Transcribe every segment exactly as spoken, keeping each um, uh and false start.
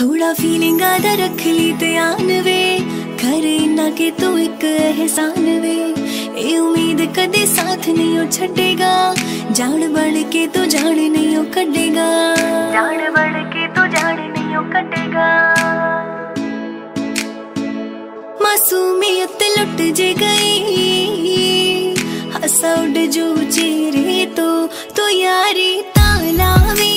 थोड़ा फीलिंग आदा रख ली ध्यान वे, करे ना के तू एक एहसान वे। ए उम्मीद कदे साथ नहीं ओ छड़ेगा, जान बढ़ के तू जान नहीं ओ कटेगा, जान बढ़ के तू जान नहीं ओ कटेगा। मासूमियत लुट जे गई, हंसा उड़ जो चेहरे तो तो यारी तालावी।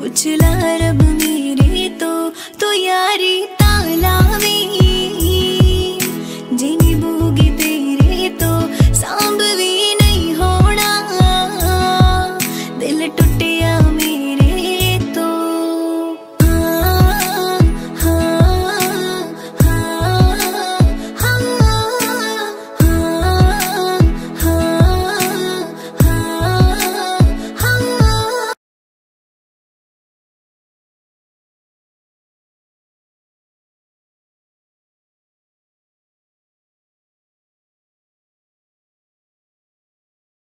पुछला रब मेरे तो तो यारी